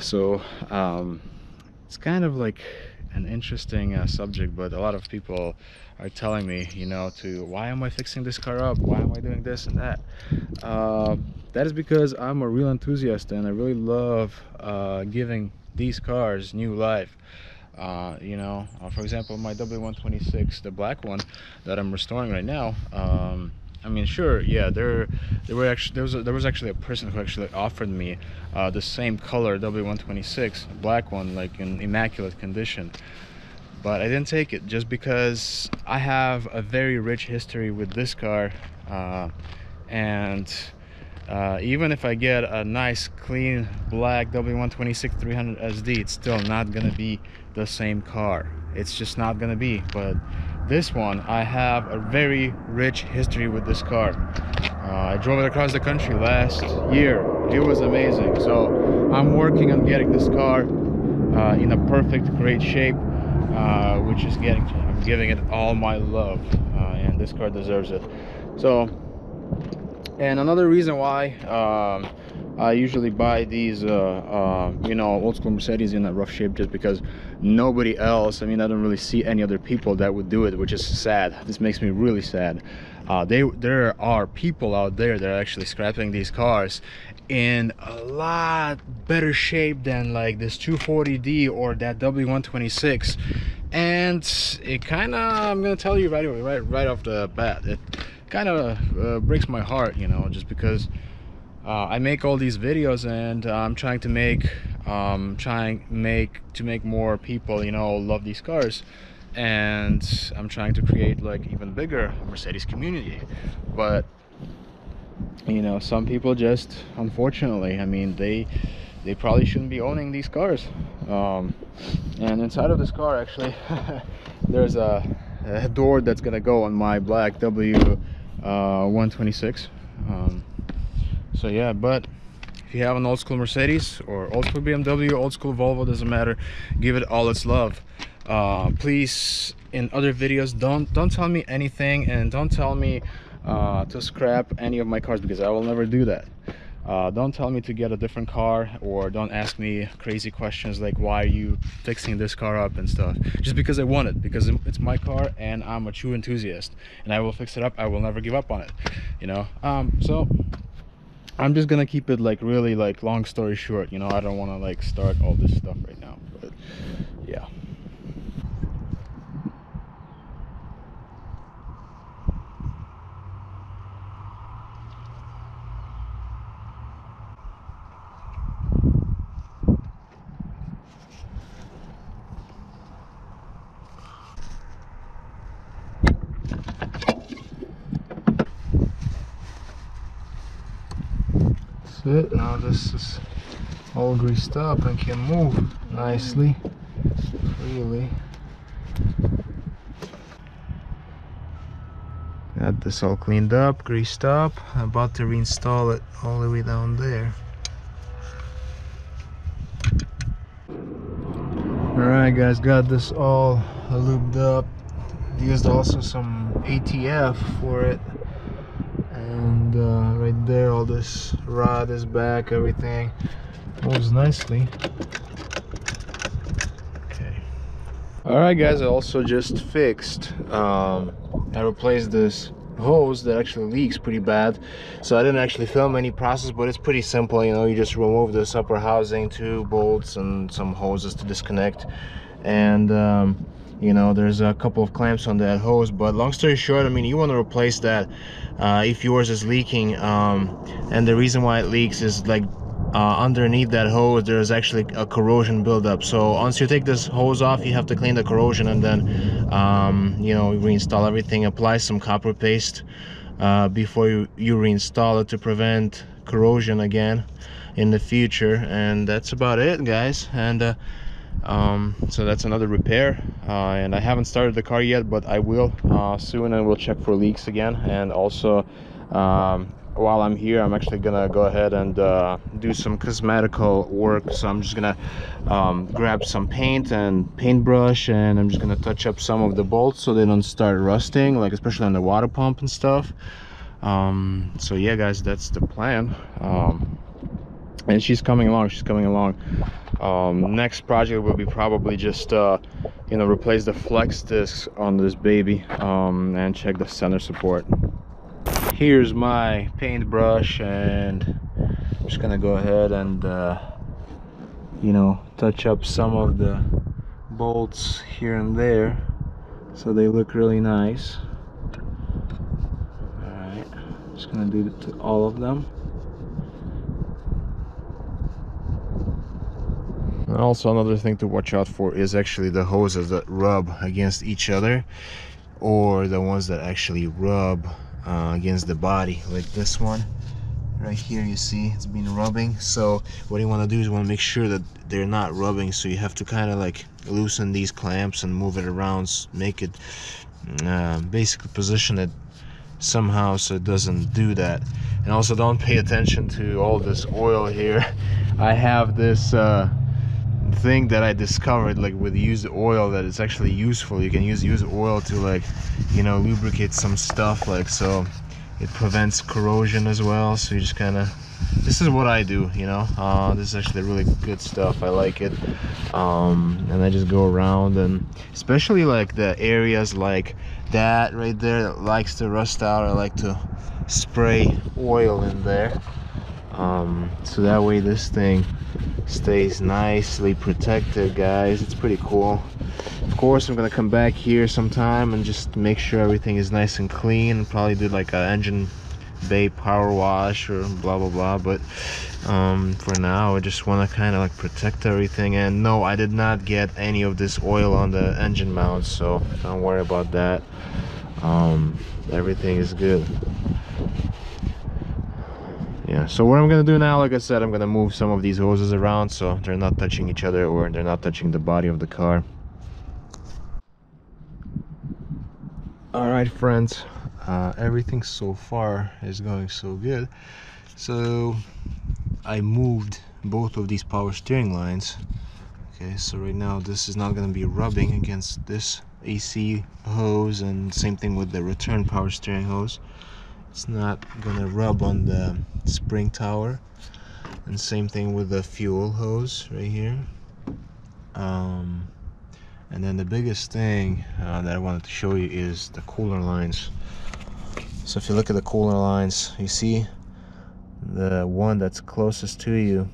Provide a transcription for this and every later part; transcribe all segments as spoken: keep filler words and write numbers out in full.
So um, it's kind of like an interesting uh, subject, but a lot of people are telling me, you know, to why am I fixing this car up, why am I doing this and that. Uh, that is because I'm a real enthusiast and I really love uh, giving these cars new life. Uh, you know, uh, for example, my W one twenty-six, the black one that I'm restoring right now, um, I mean, sure, yeah, there, there were actually there was a, there was actually a person who actually offered me uh, the same color W one twenty-six, black one, like in immaculate condition, but I didn't take it just because I have a very rich history with this car, uh, and uh, even if I get a nice clean black W one twenty-six three hundred S D, it's still not gonna be the same car. It's just not gonna be. But this one, I have a very rich history with this car. Uh, I drove it across the country last year. It was amazing. So I'm working on getting this car uh, in a perfect, great shape, uh, which is getting, I'm giving it all my love, uh, and this car deserves it. So, and another reason why um, I usually buy these, uh, uh, you know, old school Mercedes in a rough shape, just because nobody else, I mean, I don't really see any other people that would do it, which is sad. This makes me really sad. Uh, they, there are people out there that are actually scrapping these cars in a lot better shape than like this two forty D or that W one twenty-six. And it kind of, I'm going to tell you right away, right, right off the bat, it kind of uh, breaks my heart, you know, just because Uh, I make all these videos, and uh, I'm trying to make, um, trying make to make more people, you know, love these cars, and I'm trying to create like even bigger Mercedes community. But you know, some people just, unfortunately, I mean, they they probably shouldn't be owning these cars. Um, and inside of this car, actually, there's a, a door that's gonna go on my black W one twenty-six. Um, So yeah, but if you have an old school Mercedes or old school B M W, old school Volvo, doesn't matter, give it all its love. Uh, please, in other videos, don't don't tell me anything, and don't tell me uh, to scrap any of my cars, because I will never do that. Uh, don't tell me to get a different car, or don't ask me crazy questions like why are you fixing this car up and stuff, just because I want it, because it's my car and I'm a true enthusiast, and I will fix it up. I will never give up on it, you know. Um, so I'm just gonna keep it like really like long story short, you know. I don't want to like start all this stuff right now, but yeah. It. Now this is all greased up and can move nicely, freely. Got this all cleaned up, greased up. I'm about to reinstall it all the way down there. Alright guys, got this all lubed up. Used also some A T F for it. And uh, right there, all this rod is back, everything moves nicely. Okay. Alright guys, I also just fixed, um, I replaced this hose that actually leaks pretty bad. So I didn't actually film any process, but it's pretty simple, you know. You just remove this upper housing, two bolts and some hoses to disconnect. And um, you know, there's a couple of clamps on that hose, but long story short, I mean, you want to replace that uh, if yours is leaking. Um, and the reason why it leaks is like uh, underneath that hose there's actually a corrosion buildup. So once you take this hose off, you have to clean the corrosion, and then um, you know, reinstall everything, apply some copper paste uh, before you, you reinstall it to prevent corrosion again in the future. And that's about it, guys. And uh, um so that's another repair, uh and I haven't started the car yet, but I will uh soon, and we'll check for leaks again. And also um while I'm here, I'm actually gonna go ahead and uh do some cosmetical work. So I'm just gonna um grab some paint and paintbrush, and I'm just gonna touch up some of the bolts so they don't start rusting, like especially on the water pump and stuff. Um so yeah guys, that's the plan. um and she's coming along, she's coming along. Um, next project will be probably just uh, you know, replace the flex discs on this baby, um, and check the center support. Here's my paintbrush, and I'm just gonna go ahead and uh, you know, touch up some of the bolts here and there so they look really nice. All right, I'm just gonna do it to all of them. And also another thing to watch out for is actually the hoses that rub against each other, or the ones that actually rub uh, against the body, like this one right here. You see it's been rubbing, so what you want to do is you want to make sure that they're not rubbing, so you have to kind of like loosen these clamps and move it around, make it uh, basically position it somehow so it doesn't do that. And also don't pay attention to all this oil here. I have this uh, thing that I discovered, like with used oil, that it's actually useful. You can use used oil to, like, you know, lubricate some stuff, like, so it prevents corrosion as well. So you just kind of, this is what I do, you know. Uh, this is actually really good stuff. I like it. Um, and I just go around, and especially like the areas like that right there that likes to rust out, I like to spray oil in there. Um, so that way this thing stays nicely protected, guys. It's pretty cool. Of course, I'm gonna come back here sometime and just make sure everything is nice and clean. Probably do like an engine bay power wash or blah blah blah, but um, for now I just want to kind of like protect everything. And no, I did not get any of this oil on the engine mount, so don't worry about that. Um, everything is good. Yeah, so what I'm gonna do now, like I said, I'm gonna move some of these hoses around so they're not touching each other, or they're not touching the body of the car. All right, friends, uh, everything so far is going so good. So I moved both of these power steering lines. Okay, so right now this is not gonna be rubbing against this A C hose, and same thing with the return power steering hose. It's not gonna rub on the spring tower, and same thing with the fuel hose right here. Um, and then the biggest thing uh, that I wanted to show you is the cooler lines. So if you look at the cooler lines, you see the one that's closest to you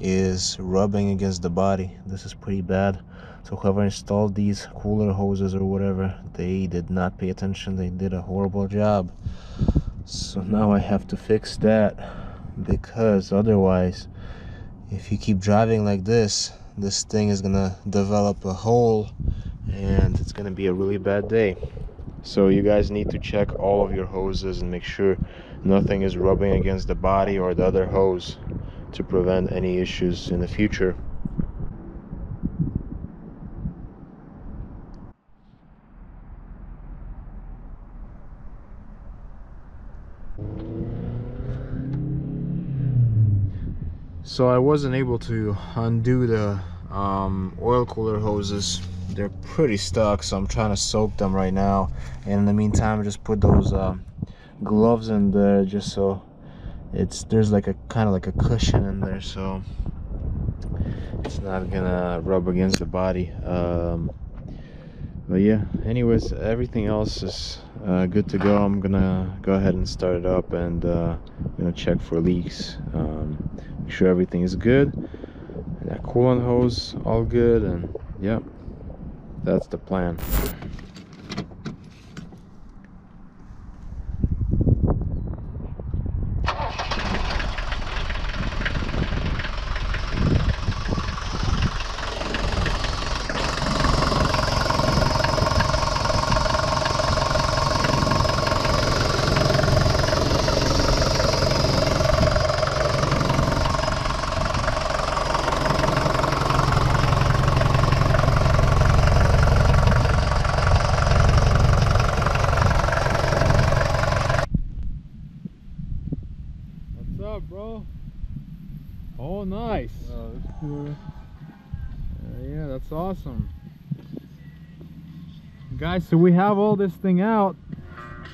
is rubbing against the body. This is pretty bad. So whoever installed these cooler hoses or whatever, they did not pay attention. They did a horrible job. So now I have to fix that, because otherwise, if you keep driving like this, this thing is gonna develop a hole, and it's gonna be a really bad day. So you guys need to check all of your hoses and make sure nothing is rubbing against the body or the other hose to prevent any issues in the future. So I wasn't able to undo the um, oil cooler hoses. They're pretty stuck, so I'm trying to soak them right now. And in the meantime, I just put those uh, gloves in there, just so it's there's like a kind of like a cushion in there, so it's not gonna rub against the body. Um, but yeah, anyways, everything else is uh, good to go. I'm gonna go ahead and start it up, and uh, you know, check for leaks. Um, Make sure everything is good, and that coolant hose all good, and yeah, that's the plan. Bro, oh nice. Wow, that's cool. Uh, yeah, that's awesome, guys. So we have all this thing out,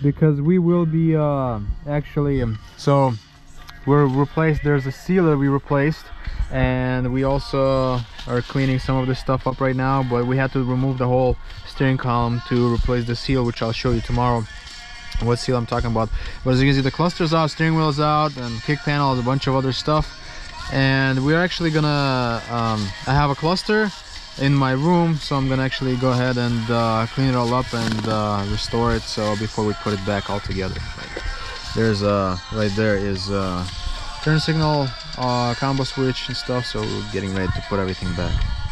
because we will be uh actually um, so we're replaced, there's a sealer we replaced, and we also are cleaning some of this stuff up right now, but we had to remove the whole steering column to replace the seal, which I'll show you tomorrow what seal I'm talking about. But as you can see, the cluster's out, steering wheel's out, and kick panel is a bunch of other stuff. And we're actually gonna um, I have a cluster in my room, so I'm gonna actually go ahead and uh, clean it all up and uh, restore it, so before we put it back all together. There's uh right there is uh turn signal, uh combo switch and stuff, so we're getting ready to put everything back.